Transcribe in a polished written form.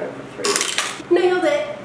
5 for 3. Nailed it!